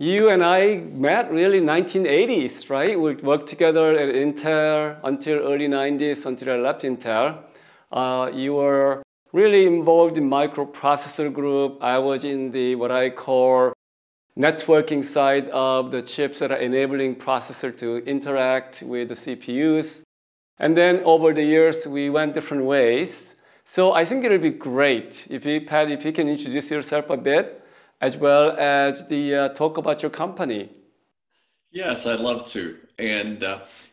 you and I met really 1980s, right? We worked together at Intel until early 90s, until I left Intel. You were really involved in microprocessor group. I was in the, what I call, networking side of the chips that are enabling processor to interact with the CPUs. And then over the years, we went different ways. So I think it'll be great if you, Pat, if you can introduce yourself a bit, as well as the talk about your company. Yes, I'd love to. And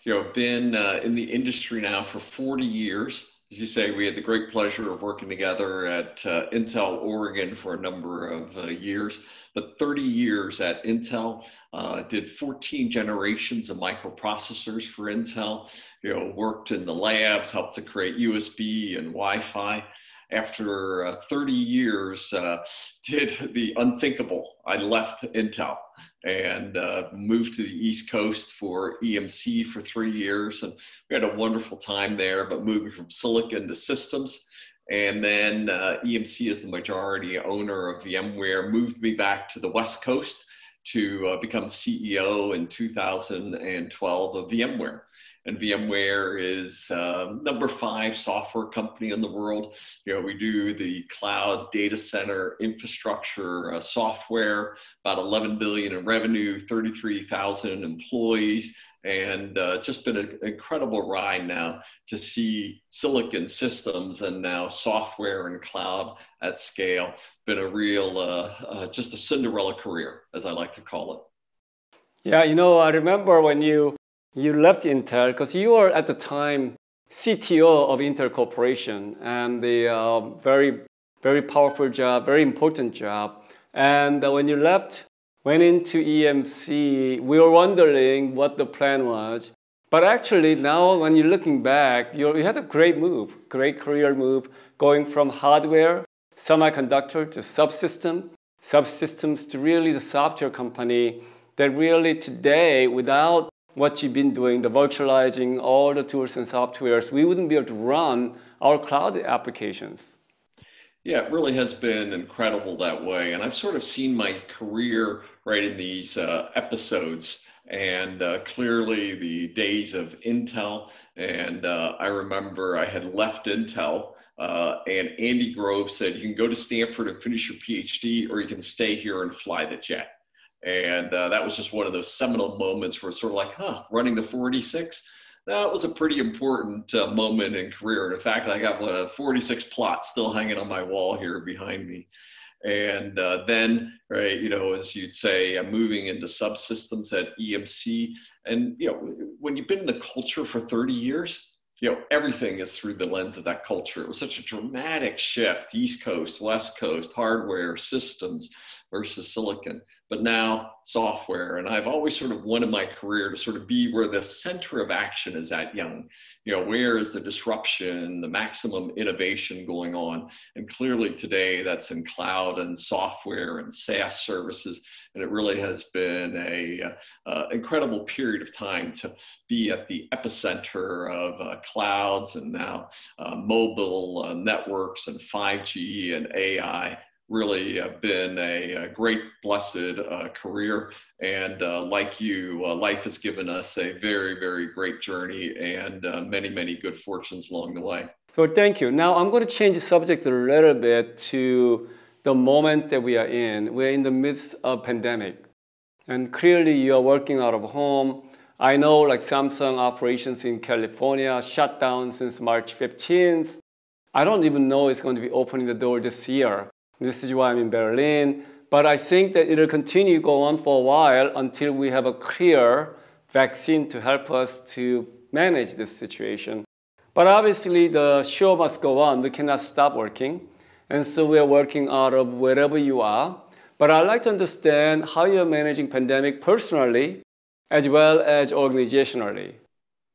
you know, I've been in the industry now for 40 years. As you say, we had the great pleasure of working together at Intel Oregon for a number of years, but 30 years at Intel, did 14 generations of microprocessors for Intel, you know, worked in the labs, helped to create USB and Wi-Fi. After 30 years, did the unthinkable. I left Intel and moved to the East Coast for EMC for 3 years. And we had a wonderful time there, but moving from silicon to systems. And then EMC is the majority owner of VMware, moved me back to the West Coast to become CEO in 2012 of VMware. And VMware is #5 software company in the world. You know, we do the cloud data center infrastructure software, about $11 billion in revenue, 33,000 employees, and just been an incredible ride now to see silicon systems and now software and cloud at scale. Been a real, just a Cinderella career, as I like to call it. Yeah, you know, I remember when you left Intel because you were at the time CTO of Intel Corporation, and the very, very powerful job, very important job. And when you left, went into EMC, we were wondering what the plan was. But actually now when you're looking back, you had a great move, great career move, going from hardware, semiconductor to subsystem, subsystems to really the software company that really today, without what you've been doing, the virtualizing, all the tools and softwares, we wouldn't be able to run our cloud applications. Yeah, it really has been incredible that way. And I've sort of seen my career right in these episodes. And clearly the days of Intel. And I remember I had left Intel and Andy Grove said, you can go to Stanford and finish your PhD, or you can stay here and fly the jet. And that was just one of those seminal moments where it's sort of like, huh, running the 486? That was a pretty important moment in career. And in fact, I got a 486 plot still hanging on my wall here behind me. And then, right, you know, as you'd say, moving into subsystems at EMC. And, you know, when you've been in the culture for 30 years, you know, everything is through the lens of that culture. It was such a dramatic shift, East Coast, West Coast, hardware, systems versus silicon, but now software. And I've always sort of wanted my career to sort of be where the center of action is at Young. You know, where is the disruption, the maximum innovation going on? And clearly today that's in cloud and software and SaaS services. And it really has been a incredible period of time to be at the epicenter of clouds and now mobile networks and 5G and AI. Really been a great, blessed career. And like you, life has given us a very, very great journey and many, many good fortunes along the way. So thank you. Now I'm going to change the subject a little bit to the moment that we are in. We're in the midst of pandemic. And clearly you're working out of home. I know like Samsung operations in California shut down since March 15th. I don't even know it's going to be opening the door this year. This is why I'm in Berlin. But I think that it'll continue to go on for a while until we have a clear vaccine to help us to manage this situation. But obviously the show must go on. We cannot stop working. And so we are working out of wherever you are. But I'd like to understand how you're managing pandemic personally as well as organizationally.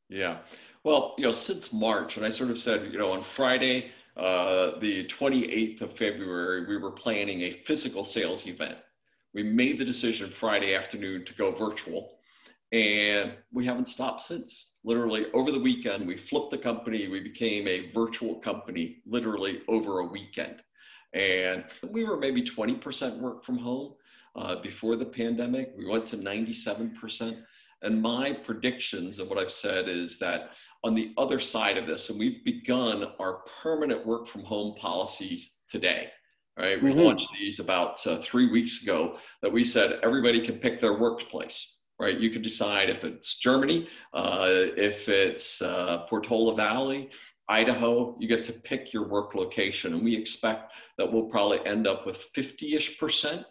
Yeah. Well, you know, since March, and I sort of said, you know, on Friday, the 28th of February, we were planning a physical sales event. We made the decision Friday afternoon to go virtual, and we haven't stopped since. Literally over the weekend, we flipped the company. We became a virtual company, literally over a weekend. And we were maybe 20% work from home. before the pandemic. We went to 97%. And my predictions of what I've said is that on the other side of this, and we've begun our permanent work from home policies today, right? We launched these about 3 weeks ago, that we said everybody can pick their workplace, right? You can decide if it's Germany, if it's Portola Valley, Idaho, you get to pick your work location. And we expect that we'll probably end up with 50-ish%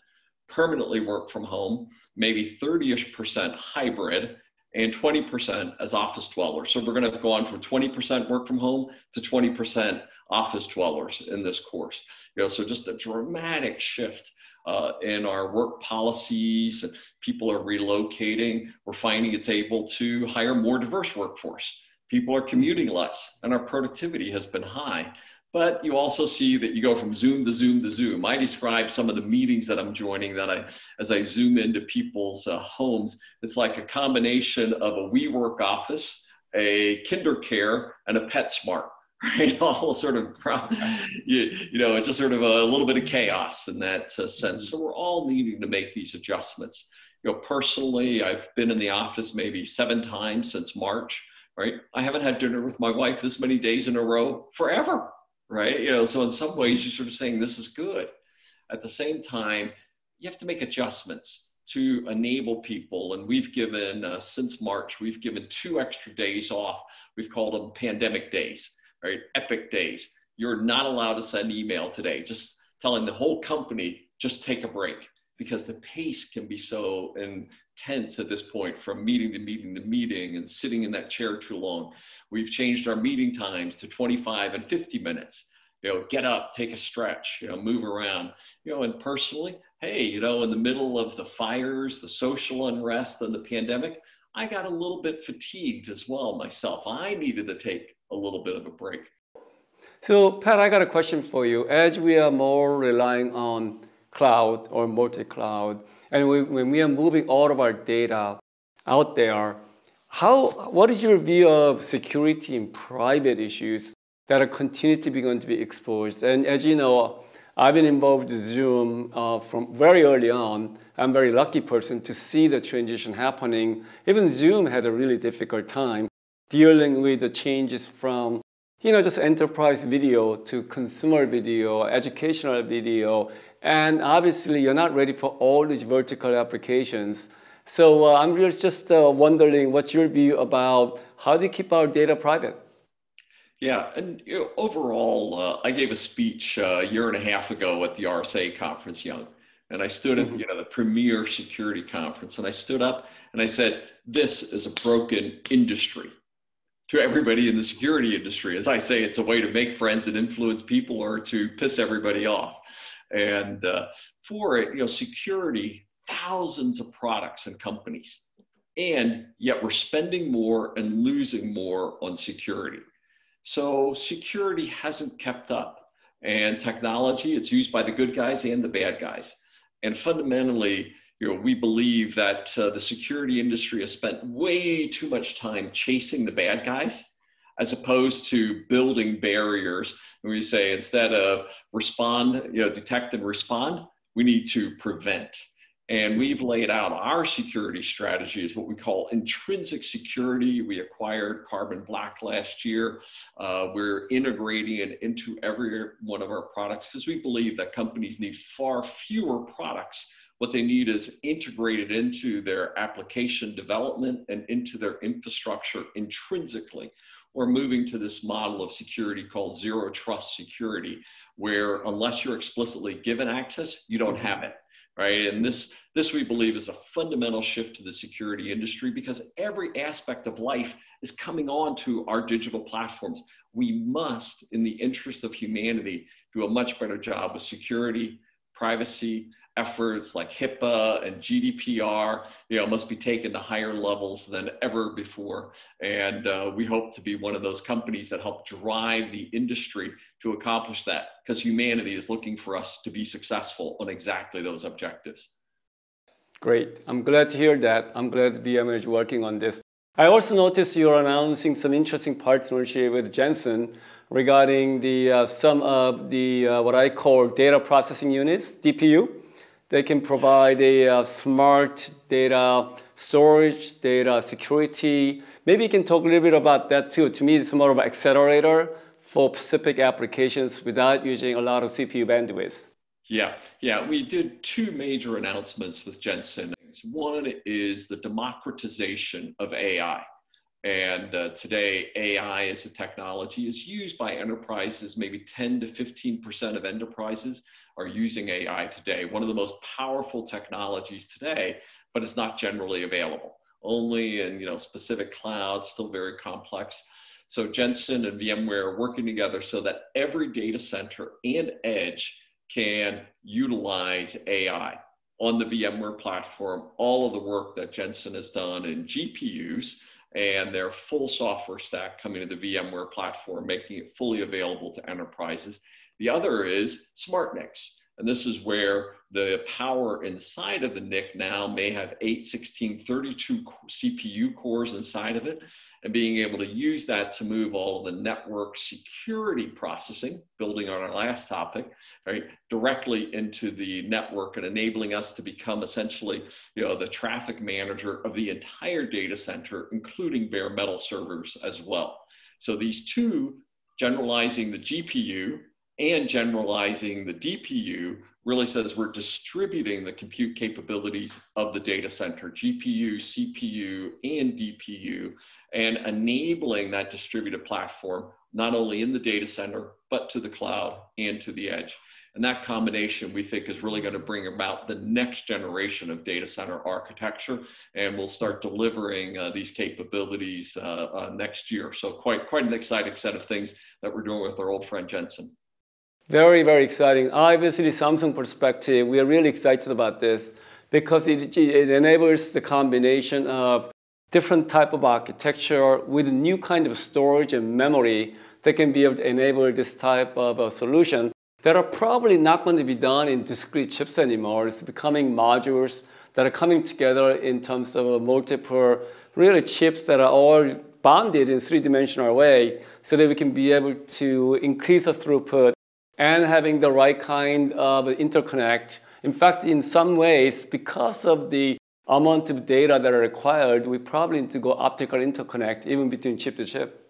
permanently work from home, maybe 30-ish% hybrid, and 20% as office dwellers. So we're going to go on from 20% work from home to 20% office dwellers in this course. You know, so just a dramatic shift in our work policies. People are relocating. We're finding it's able to hire more diverse workforce. People are commuting less, and our productivity has been high. But you also see that you go from Zoom to Zoom to Zoom. I describe some of the meetings that I'm joining that as I zoom into people's homes, it's like a combination of a WeWork office, a KinderCare, and a PetSmart, right? All sort of, you know, just sort of a little bit of chaos in that sense. So we're all needing to make these adjustments. You know, personally, I've been in the office maybe 7 times since March, right? I haven't had dinner with my wife this many days in a row forever. Right? You know, so in some ways you're sort of saying this is good. At the same time, you have to make adjustments to enable people. And we've given, since March, we've given 2 extra days off. We've called them pandemic days, right? Epic days. You're not allowed to send email today, just telling the whole company, just take a break, because the pace can be so intense at this point, from meeting to meeting to meeting and sitting in that chair too long. We've changed our meeting times to 25 and 50 minutes. You know, get up, take a stretch, you know, move around, you know, and personally, hey, you know, in the middle of the fires, the social unrest and the pandemic, I got a little bit fatigued as well myself. I needed to take a little bit of a break. So Pat, I got a question for you. As we are more relying on cloud or multi-cloud, and when we are moving all of our data out there, what is your view of security and private issues that are continued to be going to be exposed? And as you know, I've been involved with Zoom from very early on. I'm a very lucky person to see the transition happening. Even Zoom had a really difficult time dealing with the changes from, you know, just enterprise video to consumer video, educational video. And obviously, you're not ready for all these vertical applications. So I'm just wondering what's your view about how to keep our data private? Yeah, and you know, overall, I gave a speech a 1.5 years ago at the RSA conference, Young, and I stood at, you know, the premier security conference, and I stood up and I said, this is a broken industry. To everybody in the security industry, as I say, it's a way to make friends and influence people, or to piss everybody off. And for it, you know, security, thousands of products and companies, and yet we're spending more and losing more on security. So security hasn't kept up, and technology, it's used by the good guys and the bad guys. And fundamentally, you know, we believe that the security industry has spent way too much time chasing the bad guys, as opposed to building barriers. And we say, instead of respond, you know, detect and respond, we need to prevent. And we've laid out our security strategy is what we call intrinsic security. We acquired Carbon Black last year. We're integrating it into every one of our products, because we believe that companies need far fewer products. What they need is integrated into their application development and into their infrastructure intrinsically. We're moving to this model of security called zero trust security, where unless you're explicitly given access, you don't have it, right? And this we believe is a fundamental shift to the security industry, because every aspect of life is coming on to our digital platforms. We must, in the interest of humanity, do a much better job with security, privacy. Efforts like HIPAA and GDPR, you know, must be taken to higher levels than ever before. And we hope to be one of those companies that help drive the industry to accomplish that, because humanity is looking for us to be successful on exactly those objectives. Great. I'm glad to hear that. I'm glad VMware is working on this. I also noticed you're announcing some interesting partnership with Jensen regarding some of the what I call data processing units, DPU. They can provide a smart data storage, data security. Maybe you can talk a little bit about that too. To me, it's more of an accelerator for specific applications without using a lot of CPU bandwidth. Yeah, we did two major announcements with Jensen. One is the democratization of AI. And today, AI as a technology is used by enterprises. Maybe 10 to 15% of enterprises are using AI today. One of the most powerful technologies today, but it's not generally available. Only in specific clouds, still very complex. So Jensen and VMware are working together so that every data center and edge can utilize AI. On the VMware platform, all of the work that Jensen has done in GPUs, and their full software stack coming to the VMware platform, making it fully available to enterprises. The other is SmartNICs. And this is where the power inside of the NIC now may have 8, 16, 32 CPU cores inside of it, and being able to use that to move all of the network security processing, building on our last topic, right, directly into the network and enabling us to become essentially the traffic manager of the entire data center, including bare metal servers as well. So these two, generalizing the GPU and generalizing the DPU, really says we're distributing the compute capabilities of the data center, GPU, CPU, and DPU, and enabling that distributed platform, not only in the data center, but to the cloud and to the edge. And that combination, we think, is really going to bring about the next generation of data center architecture, and we'll start delivering these capabilities next year. So quite an exciting set of things that we're doing with our old friend Jensen. Very, very exciting. Obviously, Samsung perspective, we are really excited about this because it enables the combination of different type of architecture with new kind of storage and memory that can be able to enable this type of a solution that are probably not going to be done in discrete chips anymore. It's becoming modules that are coming together in terms of multiple really chips that are all bonded in three-dimensional way so that we can be able to increase the throughput and having the right kind of interconnect. In fact, in some ways, because of the amount of data that are required, we probably need to go optical interconnect, even between chip to chip.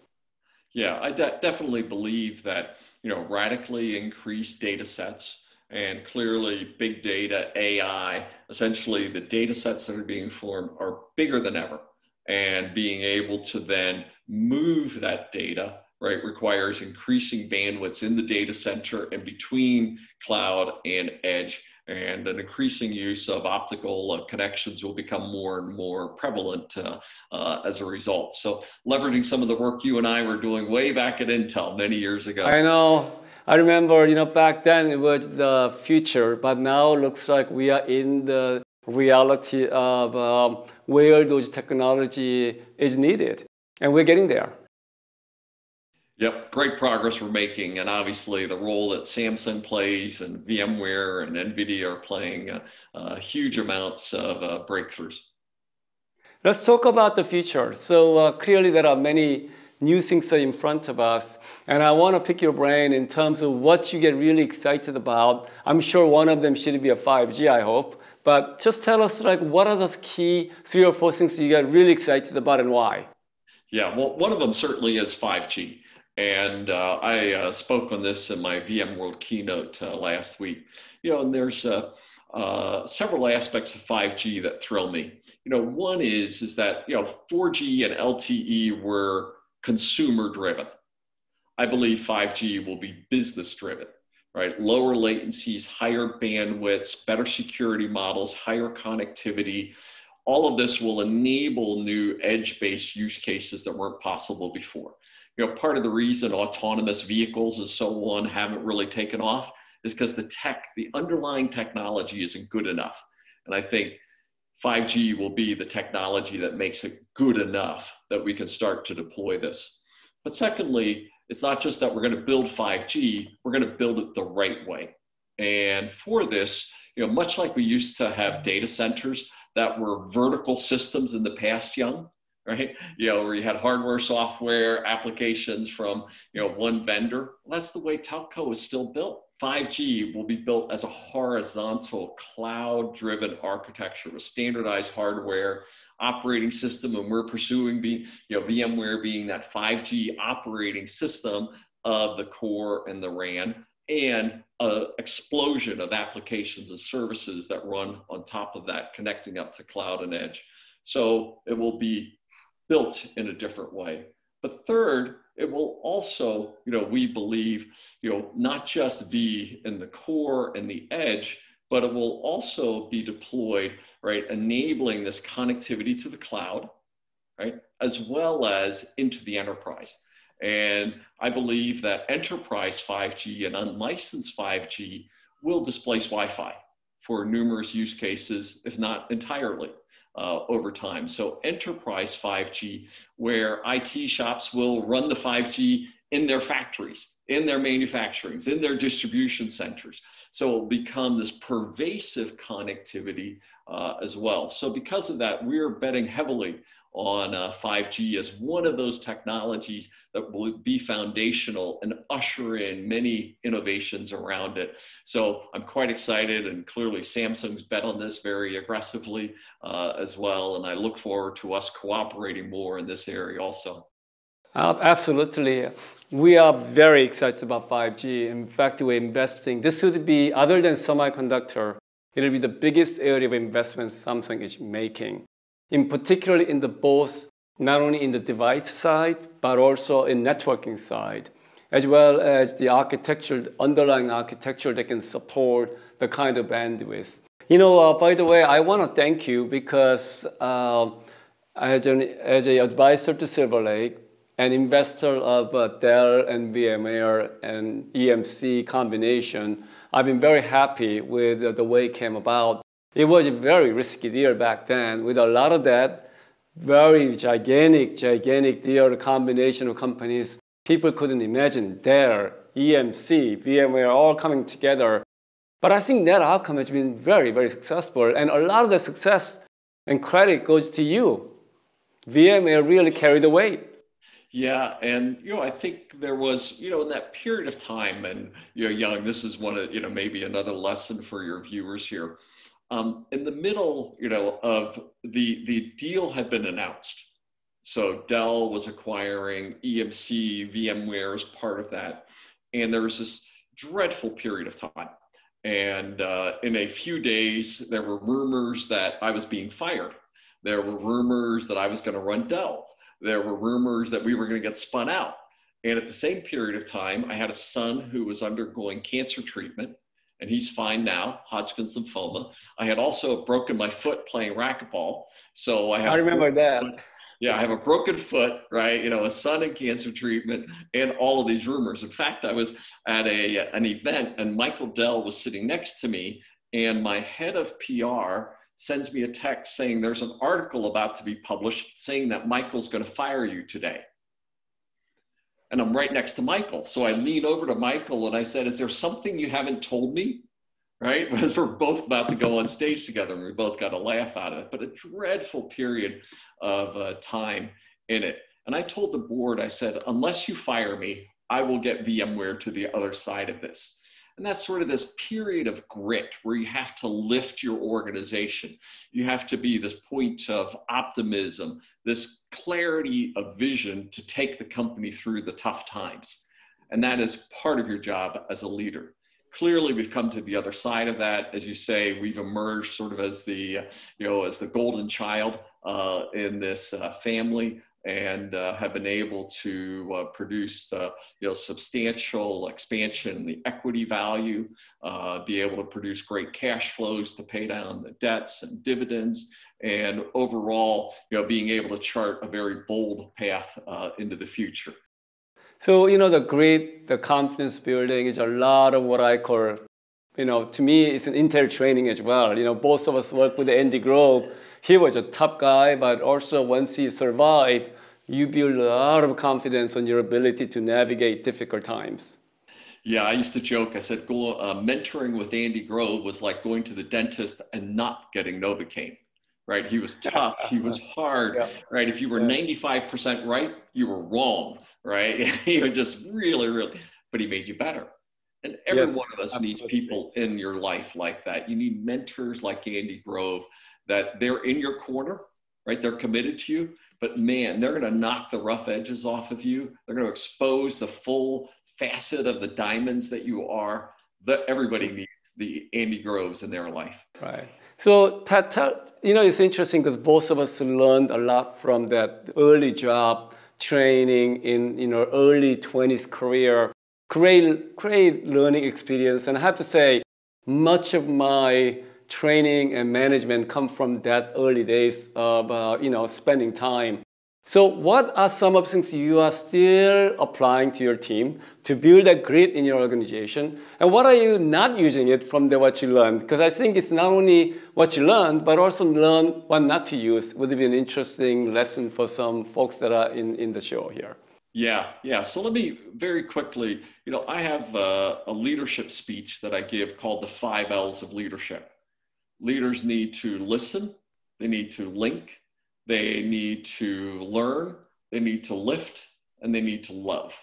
Yeah, I definitely believe that radically increased data sets, and clearly big data, AI, essentially the data sets that are being formed are bigger than ever. And being able to then move that data requires increasing bandwidths in the data center and between cloud and edge, and an increasing use of optical connections will become more and more prevalent as a result. So leveraging some of the work you and I were doing way back at Intel many years ago. I know. I remember, back then it was the future, but now it looks like we are in the reality of where those technology is needed, and we're getting there. Yep, great progress we're making, and obviously the role that Samsung plays and VMware and NVIDIA are playing huge amounts of breakthroughs. Let's talk about the future. So clearly there are many new things that are in front of us, and I want to pick your brain in terms of what you get really excited about. I'm sure one of them should be a 5G, I hope, but just tell us what are those key 3 or 4 things you get really excited about and why? Yeah, well, one of them certainly is 5G. And I spoke on this in my VMworld keynote last week. And there's several aspects of 5G that thrill me. One is that 4G and LTE were consumer driven. I believe 5G will be business driven, right? Lower latencies, higher bandwidths, better security models, higher connectivity. All of this will enable new edge-based use cases that weren't possible before. Part of the reason autonomous vehicles and so on haven't really taken off is because the underlying technology isn't good enough. And I think 5G will be the technology that makes it good enough that we can start to deploy this. But secondly, it's not just that we're going to build 5G, we're going to build it the right way. And for this, much like we used to have data centers that were vertical systems in the past, right? Where you had hardware, software, applications from one vendor. Well, that's the way telco is still built. 5G will be built as a horizontal cloud-driven architecture with standardized hardware, operating system, and we're pursuing VMware being that 5G operating system of the core and the RAN, and an explosion of applications and services that run on top of that, connecting up to cloud and edge. So it will be built in a different way. But third, it will also, we believe, not just be in the core and the edge, but it will also be deployed, right, enabling this connectivity to the cloud, right, as well as into the enterprise. And I believe that enterprise 5G and unlicensed 5G will displace Wi-Fi for numerous use cases, if not entirely. Over time. So enterprise 5G, where IT shops will run the 5G in their factories, in their manufacturings, in their distribution centers. So it will become this pervasive connectivity as well. So because of that, we're betting heavily on 5G as one of those technologies that will be foundational and usher in many innovations around it. So I'm quite excited, and clearly Samsung's bet on this very aggressively as well. And I look forward to us cooperating more in this area also. Absolutely. We are very excited about 5G. In fact, we're investing. This would be, other than semiconductor, it'll be the biggest area of investment Samsung is making. In particular, in the both, not only in the device side, but also in networking side, as well as the architecture, underlying architecture that can support the kind of bandwidth. By the way, I want to thank you because as an advisor to Silver Lake, an investor of Dell and VMware and EMC combination, I've been very happy with the way it came about. It was a very risky deal back then with a lot of that very gigantic deal, combination of companies people couldn't imagine. Dell, EMC, VMware all coming together. But I think that outcome has been very, very successful. And a lot of the success and credit goes to you. VMware really carried the weight. Yeah, and I think there was, in that period of time, and Young, this is one of maybe another lesson for your viewers here. In the middle, of the deal had been announced. So Dell was acquiring EMC, VMware as part of that. And there was this dreadful period of time. And in a few days, there were rumors that I was being fired. There were rumors that I was going to run Dell. There were rumors that we were going to get spun out. And at the same period of time, I had a son who was undergoing cancer treatment. And he's fine now, Hodgkin's lymphoma. I had also broken my foot playing racquetball. So I remember that. Yeah, I have a broken foot, right? A son in cancer treatment and all of these rumors. In fact, I was at an event and Michael Dell was sitting next to me, and my head of PR sends me a text saying there's an article about to be published saying that Michael's going to fire you today. And I'm right next to Michael. So I lean over to Michael and I said, is there something you haven't told me? Right? Because we're both about to go on stage together and we both got a laugh out of it, but a dreadful period of time in it. And I told the board, I said, unless you fire me, I will get VMware to the other side of this. And that's sort of this period of grit where you have to lift your organization. You have to be this point of optimism, this clarity of vision to take the company through the tough times. And that is part of your job as a leader. Clearly, we've come to the other side of that. As you say, we've emerged sort of as the, as the golden child in this family, and have been able to produce substantial expansion in the equity value, be able to produce great cash flows to pay down the debts and dividends, and overall being able to chart a very bold path into the future. So the grit, the confidence building is a lot of what I call, to me it's an Intel training as well. Both of us work with Andy Grove. He was a tough guy, but also once he survived, you build a lot of confidence on your ability to navigate difficult times. Yeah, I used to joke. I said, mentoring with Andy Grove was like going to the dentist and not getting Novocaine, right? He was tough. He was hard, yeah. Right? If you were 95% right, you were wrong, right? He would just really, but he made you better. And every one of us needs people in your life like that. You need mentors like Andy Grove, that they're in your corner, right? They're committed to you, but man, they're going to knock the rough edges off of you. They're going to expose the full facet of the diamonds that you are. That everybody needs the Andy Groves in their life. Right. So Pat, you know, it's interesting because both of us learned a lot from that early job training in, you know, early 20s career. Great learning experience, and I have to say, much of my training and management come from that early days of spending time. So, what are some of the things you are still applying to your team to build a grid in your organization, and what are you not using it from the what you learned? Because I think it's not only what you learned, but also learn what not to use. Would it be an interesting lesson for some folks that are in the show here? Yeah. So let me very quickly, you know, I have a leadership speech that I give called the 5 L's of leadership. Leaders need to listen, they need to link, they need to learn, they need to lift, and they need to love.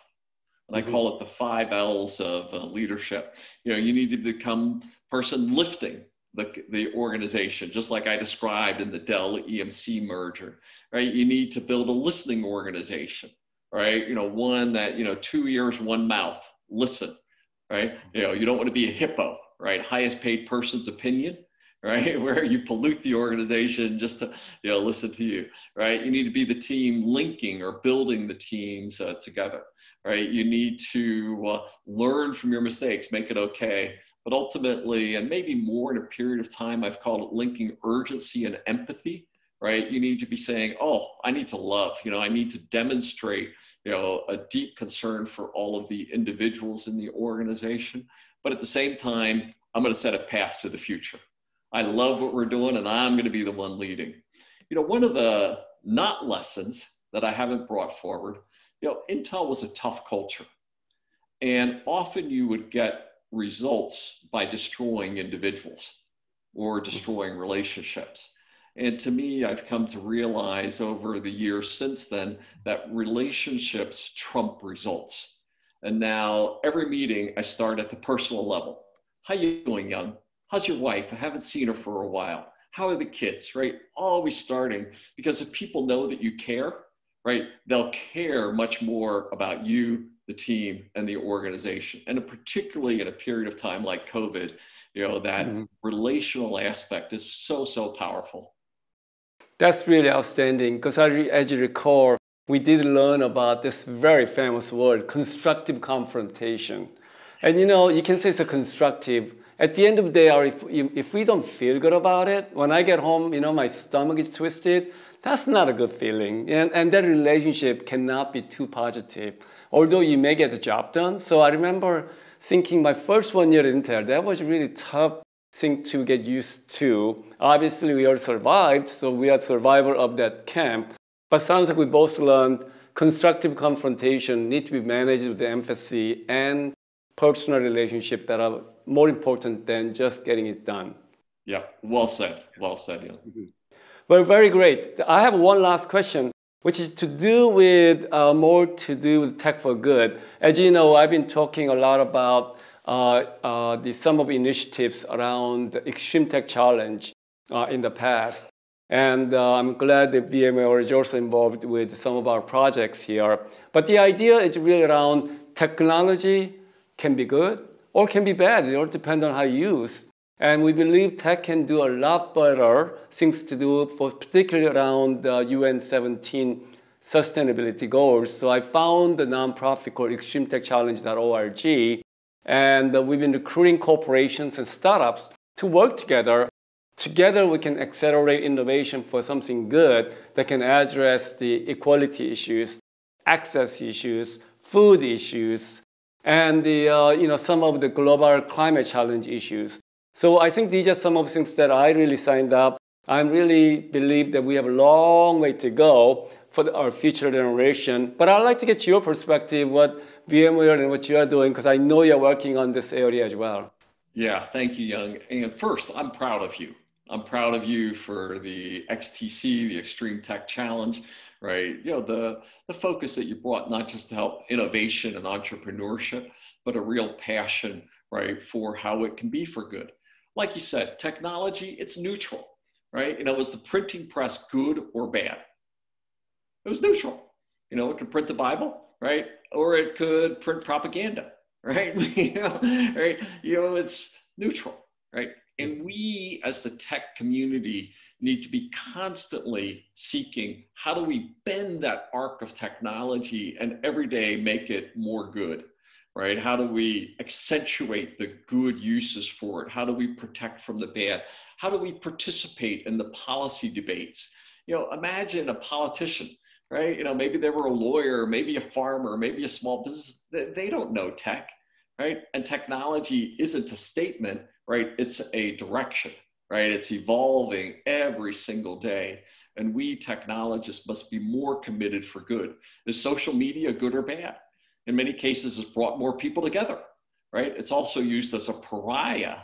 And I call it the 5 L's of leadership. You know, you need to become person lifting the organization, just like I described in the Dell EMC merger, right? You need to build a listening organization. Right, you know, one that, you know, 2 ears, one mouth, listen, right? You know, you don't want to be a hippo, right? Highest paid person's opinion, right? Where you pollute the organization just to, you know, listen to you, right? You need to be the team linking or building the teams together, right? You need to learn from your mistakes, make it okay. But ultimately, and maybe more in a period of time, I've called it linking urgency and empathy. Right? You need to be saying, oh, I need to love, you know, I need to demonstrate, you know, a deep concern for all of the individuals in the organization. But at the same time, I'm going to set a path to the future. I love what we're doing and I'm going to be the one leading. You know, one of the not lessons that I haven't brought forward, you know, Intel was a tough culture. And often you would get results by destroying individuals or destroying relationships. And to me, I've come to realize over the years since then that relationships trump results. And now every meeting, I start at the personal level. How you doing, Young? How's your wife? I haven't seen her for a while. How are the kids, right? Always starting, because if people know that you care, right, they'll care much more about you, the team, and the organization. And particularly in a period of time like COVID, you know, that relational aspect is so powerful. That's really outstanding, because as you recall, we did learn about this very famous word, constructive confrontation. And you know, you can say it's a constructive. At the end of the day, or if we don't feel good about it, when I get home, you know, my stomach is twisted, that's not a good feeling. And that relationship cannot be too positive, although you may get the job done. So I remember thinking my first 1 year at Intel, that was really tough thing to get used to. Obviously, we all survived, so we are survivors of that camp. But sounds like we both learned constructive confrontation need to be managed with empathy and personal relationship that are more important than just getting it done. Yeah, well said. Yeah. Well, very great. I have one last question, which is to do with tech for good. As you know, I've been talking a lot about some of the initiatives around the Extreme Tech Challenge in the past. And I'm glad that VMware is also involved with some of our projects here. But the idea is really around technology can be good or can be bad. It all depends on how you use. And we believe tech can do a lot better things to do, for particularly around the UN 17 sustainability goals. So I found the nonprofit called ExtremeTechChallenge.org. And we've been recruiting corporations and startups to work together. Together, we can accelerate innovation for something good that can address the equality issues, access issues, food issues, and the, some of the global climate challenge issues. So I think these are some of the things that I really signed up. I really believe that we have a long way to go for our future generation. But I'd like to get your perspective, what VMware and what you are doing, because I know you're working on this area as well. Yeah, thank you, Young. And first, I'm proud of you. I'm proud of you for the XTC, the Extreme Tech Challenge, right? You know, the focus that you brought, not just to help innovation and entrepreneurship, but a real passion, right, for how it can be for good. Like you said, technology, it's neutral, right? You know, was the printing press good or bad? It was neutral. You know, it could print the Bible, right? Or it could print propaganda, right? You know, right? You know, it's neutral, right? And we as the tech community need to be constantly seeking, how do we bend that arc of technology and every day make it more good, right? How do we accentuate the good uses for it? How do we protect from the bad? How do we participate in the policy debates? You know, imagine a politician, right? You know, maybe they were a lawyer, maybe a farmer, maybe a small business. They don't know tech, right? And technology isn't a statement, right? It's a direction, right? It's evolving every single day. And we technologists must be more committed for good. Is social media good or bad? In many cases, it's brought more people together, right? It's also used as a pariah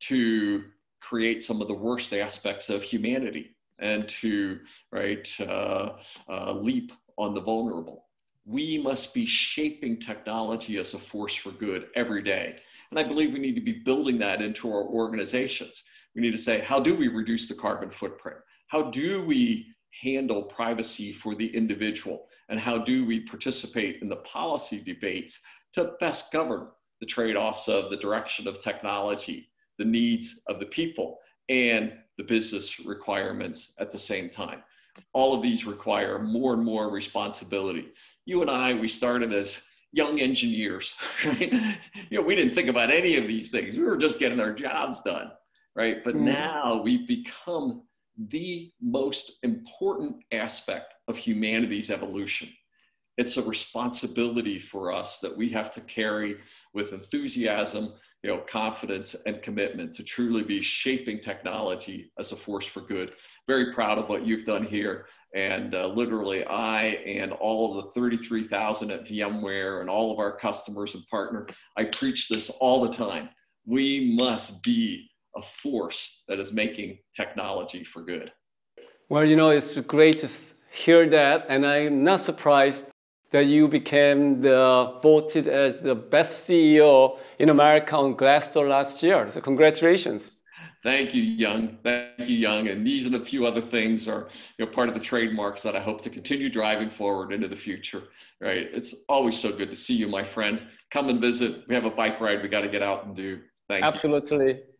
to create some of the worst aspects of humanity and to, right, leap on the vulnerable. We must be shaping technology as a force for good every day. And I believe we need to be building that into our organizations. We need to say, how do we reduce the carbon footprint? How do we handle privacy for the individual? And how do we participate in the policy debates to best govern the trade-offs of the direction of technology, the needs of the people, and the business requirements at the same time? All of these require more and more responsibility. You and I, we started as young engineers, right? You know, we didn't think about any of these things. We were just getting our jobs done, right? But now we've become the most important aspect of humanity's evolution. It's a responsibility for us that we have to carry with enthusiasm, you know, confidence and commitment to truly be shaping technology as a force for good. Very proud of what you've done here. And literally I and all of the 33,000 at VMware and all of our customers and partner, I preach this all the time. We must be a force that is making technology for good. Well, you know, it's great to hear that. And I'm not surprised that you became voted as the best CEO in America on Glassdoor last year. So congratulations. Thank you, Young. Thank you, Young. And these and a few other things are, you know, part of the trademarks that I hope to continue driving forward into the future. Right? It's always so good to see you, my friend. Come and visit. We have a bike ride we got to get out and do. Thank you. Absolutely.